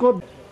ficou...